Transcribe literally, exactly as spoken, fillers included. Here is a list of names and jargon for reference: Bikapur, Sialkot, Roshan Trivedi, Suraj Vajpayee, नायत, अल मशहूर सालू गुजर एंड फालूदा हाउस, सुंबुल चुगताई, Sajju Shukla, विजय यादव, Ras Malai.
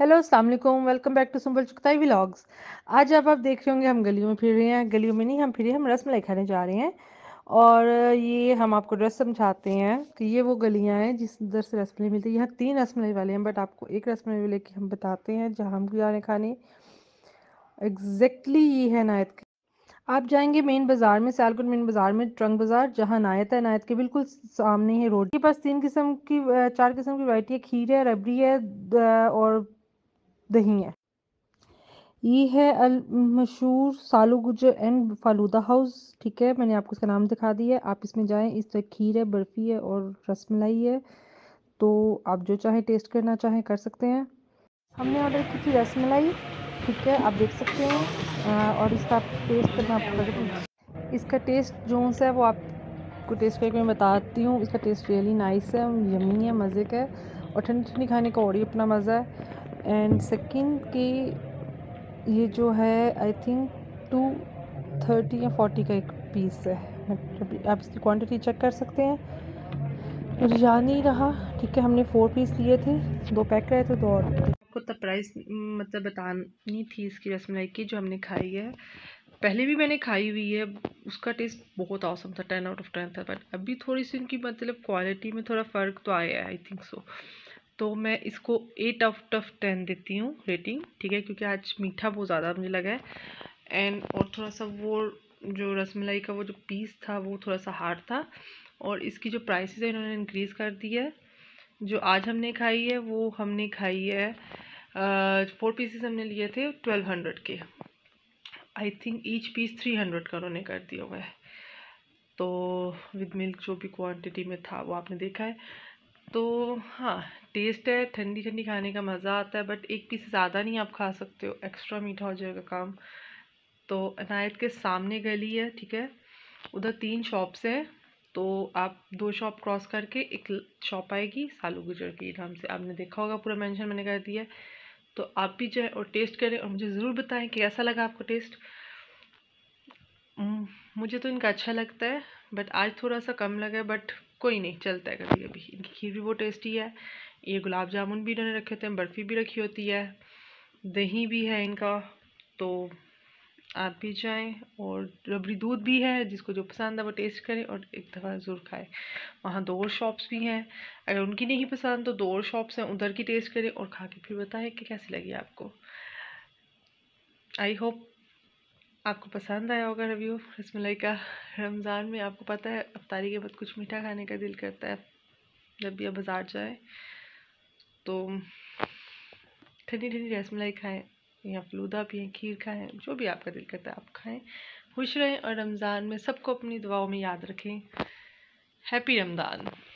Hello अस्सलाम वालेकुम, welcome back to सुंबुल चुगताई vlogs. आज अब आप देख रहे होंगे हम गलियों में फिर रहे हैं, गलियों में नहीं हम फिर हम रस मलाई खाने जा रहे हैं। और ये हम आपको ड्रेस समझाते हैं कि ये वो गलियां हैं जिस इधर से रस मलाई मिलती है। यहाँ तीन रस मलाई वाले हैं बट आपको एक रस मलाई वाले की हम बताते हैं जहाँ हम जा रहे हैं खाने। एग्जैक्टली ये है नायत के, आप जाएंगे मेन बाज़ार में, सियालकोट मेन बाज़ार में ट्रंक बाज़ार जहाँ नायत है, नायत के बिल्कुल सामने है रोड के पास। तीन किस्म की चार किस्म की वैरायटी है, खीर है, रबड़ी है और दही है। ये है अल मशहूर सालू गुजर एंड फालूदा हाउस, ठीक है, मैंने आपको इसका नाम दिखा दिया है। आप इसमें जाएं, इस तरह खीर है, बर्फ़ी है और रस मलाई है, तो आप जो चाहे टेस्ट करना चाहें कर सकते हैं। हमने ऑर्डर की थी रस मलाई, ठीक है, आप देख सकते हैं। और इसका टेस्ट करना आपको, इसका टेस्ट जो सा है वो आपको टेस्ट करके मैं बताती हूँ। इसका टेस्ट रियली नाइस है, यमी है, मज़े का है और ठंडी ठंडी खाने का और ही अपना मज़ा है। एंड सेकंड की ये जो है आई थिंक टू थर्टी या फोर्टी का एक पीस है, मतलब आप इसकी क्वांटिटी चेक कर सकते हैं। मुझे याद नहीं रहा, ठीक है, हमने फोर पीस लिए थे, दो पैक कराए थे, दो और। आपको तब प्राइस मतलब बतानी थी इसकी रसमलाई की जो हमने खाई है। पहले भी मैंने खाई हुई है, उसका टेस्ट बहुत औसम था, टेन आउट ऑफ टेन था, बट अभी थोड़ी सी उनकी मतलब क्वालिटी में थोड़ा फ़र्क तो आया है, आई थिंक सो। तो मैं इसको एट आउट ऑफ टेन देती हूँ रेटिंग, ठीक है, क्योंकि आज मीठा बहुत ज़्यादा मुझे लगा है। एंड और थोड़ा सा वो जो रसमलाई का वो जो पीस था वो थोड़ा सा हार्ड था। और इसकी जो प्राइसेस है इन्होंने इंक्रीज़ कर दी है। जो आज हमने खाई है वो हमने खाई है, फोर पीसेस हमने लिए थे ट्वेल्व हंड्रेड के, I think each piece three hundred का उन्होंने कर दिया हुआ है। तो विद मिल्क जो भी क्वान्टिटी में था वो आपने देखा है। तो हाँ, टेस्ट है, ठंडी ठंडी खाने का मज़ा आता है, बट एक पीस ज़्यादा नहीं आप खा सकते हो, एक्स्ट्रा मीठा हो जाएगा काम। तो अनायत के सामने गली है, ठीक है, उधर तीन शॉप्स हैं, तो आप दो शॉप क्रॉस करके एक शॉप आएगी सालू गुजर के नाम से, आपने देखा होगा, पूरा मेंशन मैंने कर दिया है। तो आप भी जाएँ और टेस्ट करें और मुझे ज़रूर बताएं कि कैसा लगा आपको टेस्ट। मुझे तो इनका अच्छा लगता है बट आज थोड़ा सा कम लगा है, बट कोई नहीं, चलता है कभी कभी। इनकी खीर भी बहुत टेस्टी है, ये गुलाब जामुन भी इन्होंने रखे होते हैं, बर्फ़ी भी रखी होती है, दही भी है इनका, तो आप भी जाएं। और रबड़ी दूध भी है, जिसको जो पसंद है वो टेस्ट करें और एक दफ़ा ज़रूर खाएं। वहाँ दो और शॉप्स भी हैं, अगर उनकी नहीं पसंद तो दो और शॉप्स हैं, उधर की टेस्ट करें और खा के फिर बताएं कि कैसी लगी आपको। आई होप आपको पसंद आया होगा रिव्यू रसमलाई का। रमज़ान में आपको पता है अफ्तारी के बाद कुछ मीठा खाने का दिल करता है, जब भी आप बाज़ार जाए तो ठंडी ठंडी रसमलाई खाएं या फलूदा पिएं, खीर खाएं, जो भी आपका दिल करता है आप खाएं, खुश रहें। और रमज़ान में सबको अपनी दुआओं में याद रखें। हैप्पी रमज़ान।